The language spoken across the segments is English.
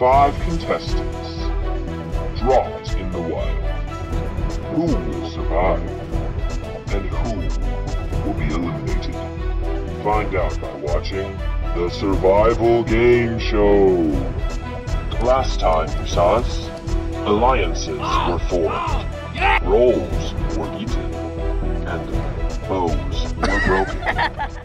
5 contestants dropped in the wild. Who will survive? And who will be eliminated? Find out by watching the Survival Game Show. Last time, Fusaz, alliances were formed, roles were eaten, and bows were broken.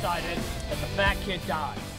Decided that the fat kid died.